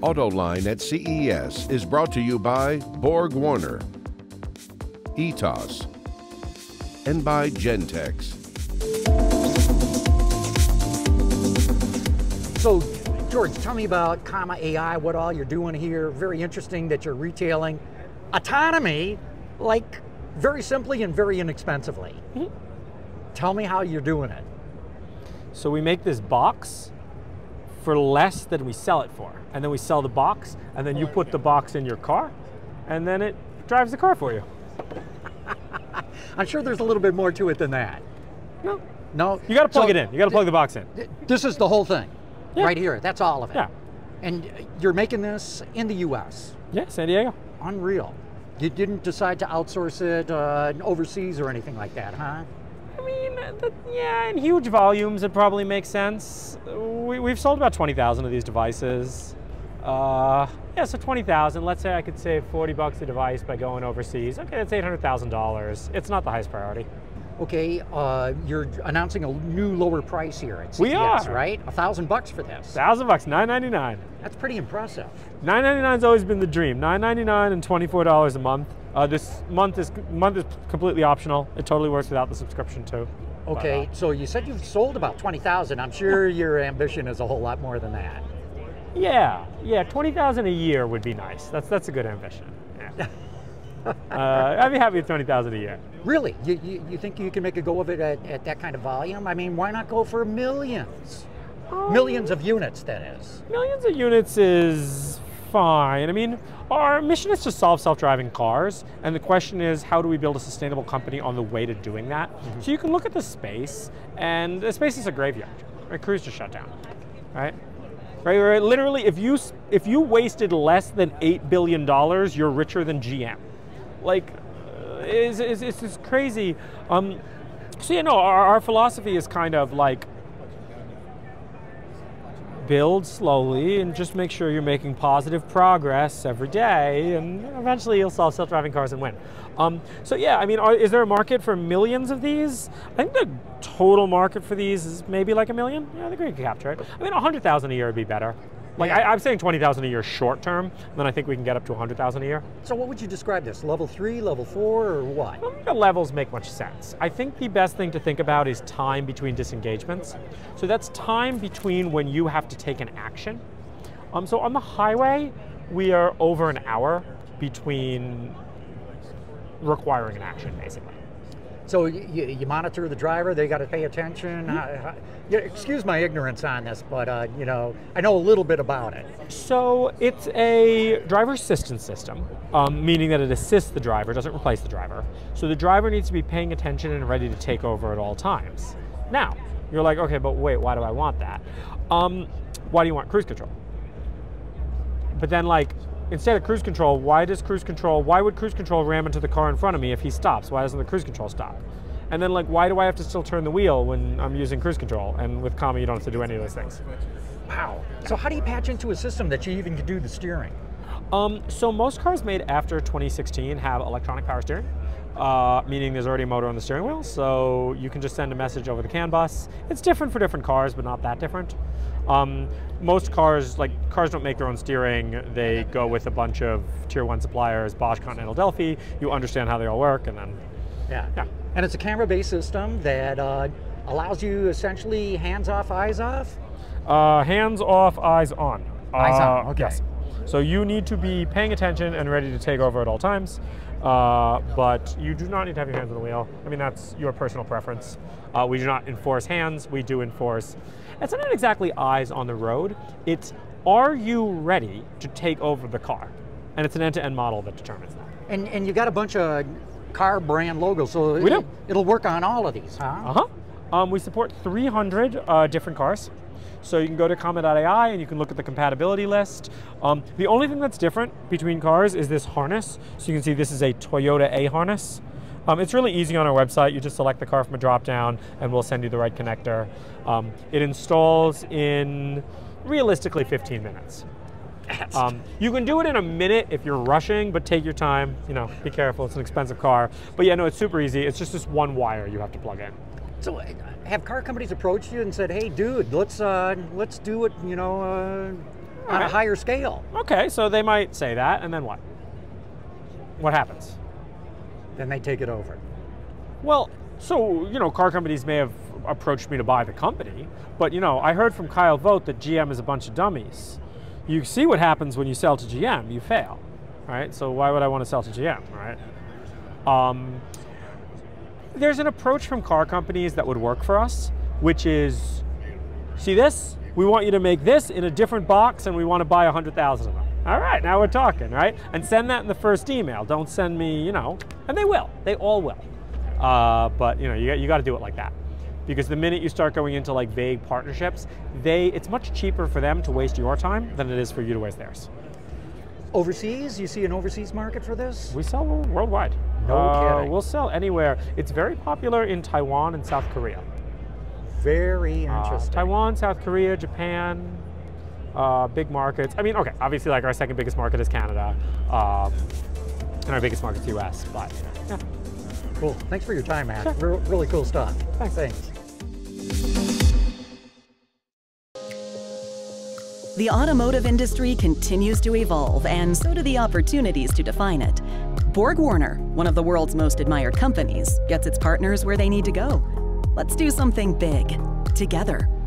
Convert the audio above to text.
Autoline at CES is brought to you by Borg Warner, Etos, and by Gentex. So, George, tell me about Comma AI, what all you're doing here. Very interesting that you're retailing autonomy, like very simply and very inexpensively. Mm-hmm. Tell me how you're doing it. So we make this box for less than we sell it for. And then we sell the box, and then you put the box in your car, and then it drives the car for you. I'm sure there's a little bit more to it than that. No. No? You gotta plug it in, you gotta plug the box in. This is the whole thing, right here, that's all of it. Yeah. And you're making this in the US? Yeah, San Diego. Unreal. You didn't decide to outsource it overseas or anything like that, huh? I mean, yeah, in huge volumes it probably makes sense. We've sold about 20,000 of these devices. Yeah, so 20,000, let's say I could save 40 bucks a device by going overseas. Okay, that's $800,000. It's not the highest priority. Okay, you're announcing a new lower price here at CES, right? $1,000 for this. $1,000, $9.99. That's pretty impressive. $9.99's always been the dream. $9.99 and $24 a month. This month is completely optional. It totally works without the subscription too. Okay, so you said you've sold about 20,000. I'm sure your ambition is a whole lot more than that. Yeah, yeah, 20,000 a year would be nice. That's a good ambition. Yeah. I'd be happy with 20,000 a year. Really? You think you can make a go of it at that kind of volume? I mean, why not go for millions? Millions of units, that is. Millions of units is fine. I mean, our mission is to solve self-driving cars, and the question is, how do we build a sustainable company on the way to doing that? Mm-hmm. So you can look at the space, and the space is a graveyard. Right? Cruise just shut down, right? Right, literally, if you wasted less than $8 billion, you're richer than GM. Like, it's crazy. So you know, our philosophy is kind of like, build slowly and just make sure you're making positive progress every day, and eventually you'll solve self-driving cars and win. So yeah, I mean, is there a market for millions of these? I think the total market for these is maybe like 1 million. Yeah, I think we can capture it. I mean, 100,000 a year would be better. Like, I'm saying 20,000 a year short term, and then I think we can get up to 100,000 a year. So what would you describe this? Level 3, level 4, or what? I don't think the levels make much sense. I think the best thing to think about is time between disengagements. So that's time between when you have to take an action. So on the highway, we are over an hour between requiring an action, basically. So you monitor the driver, they got to pay attention. Mm-hmm. Excuse my ignorance on this, but you know, I know a little bit about it. So it's a driver assistance system, meaning that it assists the driver, doesn't replace the driver. So the driver needs to be paying attention and ready to take over at all times. Now, you're like, okay, but wait, why do I want that? Why do you want cruise control? But then, like, instead of cruise control, why would cruise control ram into the car in front of me if he stops? Why doesn't the cruise control stop? And then, like, why do I have to still turn the wheel when I'm using cruise control? And with Comma, you don't have to do any of those things. Wow. So how do you patch into a system that you even can do the steering? So most cars made after 2016 have electronic power steering, meaning there's already a motor on the steering wheel, so you can just send a message over the CAN bus. It's different for different cars, but not that different. Most cars, like, cars don't make their own steering. They go with a bunch of tier 1 suppliers, Bosch, Continental, Delphi. You understand how they all work, and then, yeah. And it's a camera-based system that allows you essentially hands off, eyes off? Hands off, eyes on. Eyes on, okay. Yes. So you need to be paying attention and ready to take over at all times, but you do not need to have your hands on the wheel. I mean, that's your personal preference. We do not enforce hands, we do enforce. It's not exactly eyes on the road, it's are you ready to take over the car? And it's an end-to-end model that determines that. And you got a bunch of car brand logos, so it'll work on all of these, huh? Uh-huh. We support 300 different cars. So you can go to Comma.ai and you can look at the compatibility list. The only thing that's different between cars is this harness. So you can see this is a Toyota A harness. It's really easy on our website. You just select the car from a drop-down and we'll send you the right connector. It installs in, realistically, 15 minutes. You can do it in a minute if you're rushing, but take your time. You know, be careful, it's an expensive car. But yeah, no, it's super easy. It's just this one wire you have to plug in. So have car companies approached you and said, hey, dude, let's do it, you know, at a higher scale. Okay, so they might say that, and then what? What happens? Then they take it over. Well, so, you know, car companies may have approached me to buy the company, but, you know, I heard from Kyle Vogt that GM is a bunch of dummies. You see what happens when you sell to GM, you fail, right? So why would I want to sell to GM, right? There's an approach from car companies that would work for us, which is, see this? We want you to make this in a different box and we want to buy 100,000 of them. All right, now we're talking, right? And send that in the first email. Don't send me, you know, and they will, they all will. But you know, you got to do it like that. Because the minute you start going into like vague partnerships, it's much cheaper for them to waste your time than it is for you to waste theirs. Overseas, you see an overseas market for this? We sell worldwide. No kidding. We'll sell anywhere. It's very popular in Taiwan and South Korea. Very interesting. Taiwan, South Korea, Japan, big markets. I mean, okay, obviously like our second biggest market is Canada, and our biggest market is US, but yeah. Cool, thanks for your time, Matt. Sure. Really cool stuff. Thanks. The automotive industry continues to evolve, and so do the opportunities to define it. Borg Warner, one of the world's most admired companies, gets its partners where they need to go. Let's do something big, together.